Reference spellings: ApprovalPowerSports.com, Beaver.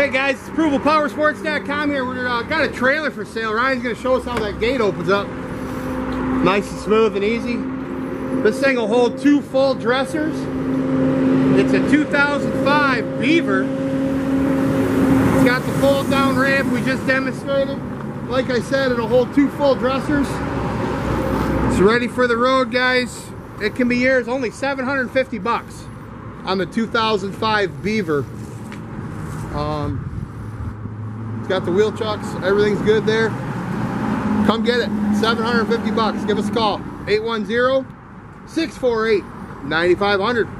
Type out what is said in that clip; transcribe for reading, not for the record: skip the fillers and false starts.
Hey guys, it's ApprovalPowerSports.com here. We've got a trailer for sale. Ryan's going to show us how that gate opens up. Nice and smooth and easy. This thing will hold two full dressers. It's a 2005 Beaver. It's got the fold down ramp we just demonstrated. Like I said, it'll hold two full dressers. It's ready for the road, guys. It can be yours. Only $750 on the 2005 Beaver. It's got the wheel chucks, everything's good there. Come get it. $750. Give us a call. 810-648-9500.